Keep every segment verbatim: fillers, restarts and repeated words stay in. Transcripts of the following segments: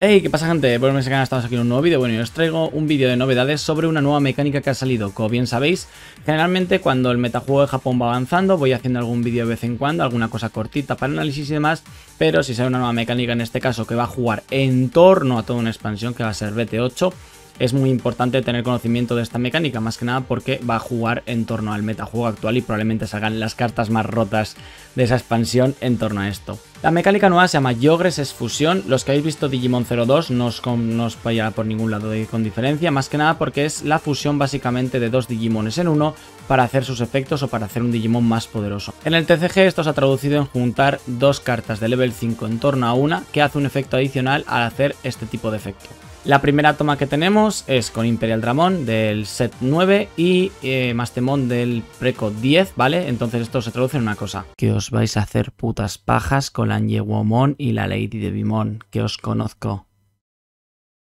Hey, ¿qué pasa, gente? Por este canal estamos aquí en un nuevo vídeo. Bueno, y os traigo un vídeo de novedades sobre una nueva mecánica que ha salido. Como bien sabéis, generalmente cuando el metajuego de Japón va avanzando, voy haciendo algún vídeo de vez en cuando, alguna cosa cortita para análisis y demás, pero si sale una nueva mecánica, en este caso que va a jugar en torno a toda una expansión que va a ser B T ocho, es muy importante tener conocimiento de esta mecánica, más que nada porque va a jugar en torno al metajuego actual y probablemente salgan las cartas más rotas de esa expansión en torno a esto. La mecánica nueva se llama Jogress, es fusión. Los que habéis visto Digimon cero dos no os, no os vaya por ningún lado de, con diferencia, más que nada porque es la fusión básicamente de dos Digimones en uno para hacer sus efectos o para hacer un Digimon más poderoso. En el T C G esto se ha traducido en juntar dos cartas de level cinco en torno a una que hace un efecto adicional al hacer este tipo de efecto. La primera toma que tenemos es con Imperial Dramon del set nueve y eh, Mastemon del preco diez, ¿vale? Entonces esto se traduce en una cosa. Que os vais a hacer putas pajas con la Angewomon y la Lady de Vimon, que os conozco.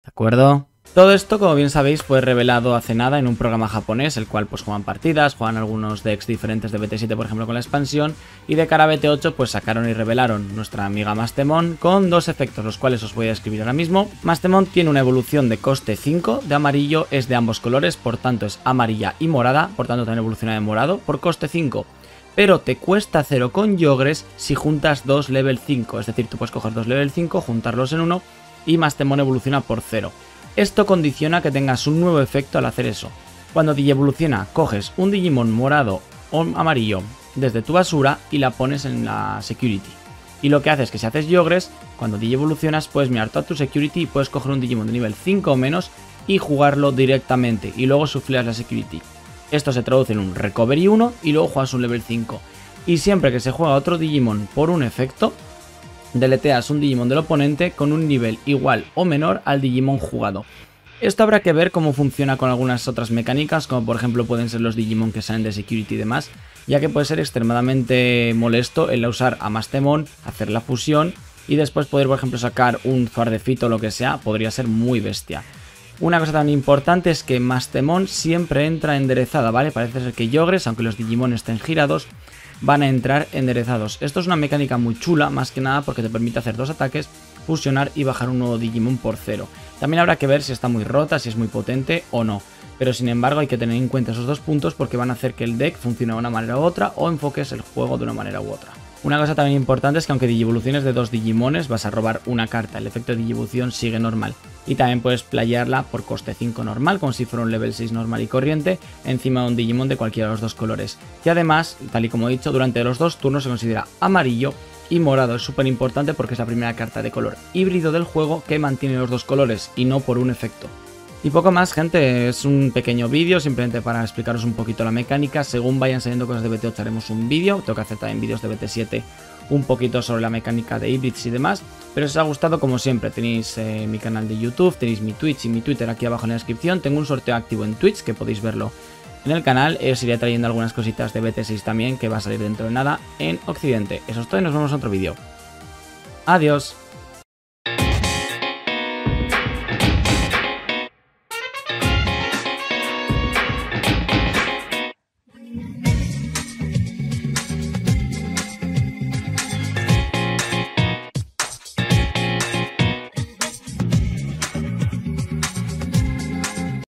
¿De acuerdo? Todo esto, como bien sabéis, fue revelado hace nada en un programa japonés, el cual pues juegan partidas, juegan algunos decks diferentes de B T siete, por ejemplo, con la expansión, y de cara a B T ocho pues sacaron y revelaron nuestra amiga Mastemon con dos efectos, los cuales os voy a describir ahora mismo. Mastemon tiene una evolución de coste cinco, de amarillo es de ambos colores, por tanto es amarilla y morada, por tanto también evoluciona de morado, por coste cinco. Pero te cuesta cero con Jogress si juntas dos level cinco, es decir, tú puedes coger dos level cinco, juntarlos en uno y Mastemon evoluciona por cero. Esto condiciona que tengas un nuevo efecto al hacer eso. Cuando digievoluciona, coges un Digimon morado o amarillo desde tu basura y la pones en la Security. Y lo que haces es que si haces Jogress, cuando digievolucionas puedes mirar toda tu Security y puedes coger un Digimon de nivel cinco o menos y jugarlo directamente y luego sufleas la Security. Esto se traduce en un recovery uno y luego juegas un level cinco. Y siempre que se juega otro Digimon por un efecto, deleteas un Digimon del oponente con un nivel igual o menor al Digimon jugado. Esto habrá que ver cómo funciona con algunas otras mecánicas, como por ejemplo pueden ser los Digimon que salen de Security y demás, ya que puede ser extremadamente molesto el usar a Mastemon, hacer la fusión y después poder, por ejemplo, sacar un Zwardefito o lo que sea, podría ser muy bestia. Una cosa tan importante es que Mastemon siempre entra enderezada, ¿vale? Parece ser que Jogress, aunque los Digimon estén girados, van a entrar enderezados. Esto es una mecánica muy chula, más que nada porque te permite hacer dos ataques, fusionar y bajar un nuevo Digimon por cero. También habrá que ver si está muy rota, si es muy potente o no. Pero sin embargo hay que tener en cuenta esos dos puntos porque van a hacer que el deck funcione de una manera u otra o enfoques el juego de una manera u otra. Una cosa también importante es que aunque digievoluciones de dos Digimones vas a robar una carta, el efecto de digievolución sigue normal. Y también puedes playarla por coste cinco normal, como si fuera un level seis normal y corriente, encima de un Digimon de cualquiera de los dos colores. Y además, tal y como he dicho, durante los dos turnos se considera amarillo y morado. Es súper importante porque es la primera carta de color híbrido del juego que mantiene los dos colores y no por un efecto. Y poco más, gente, es un pequeño vídeo simplemente para explicaros un poquito la mecánica. Según vayan saliendo cosas de B T ocho haremos un vídeo, tengo que hacer también vídeos de B T siete un poquito sobre la mecánica de híbridos y demás. Pero si os ha gustado, como siempre, tenéis eh, mi canal de YouTube, tenéis mi Twitch y mi Twitter aquí abajo en la descripción. Tengo un sorteo activo en Twitch que podéis verlo en el canal. Os iré trayendo algunas cositas de B T seis también que va a salir dentro de nada en Occidente. Eso es todo y nos vemos en otro vídeo. Adiós.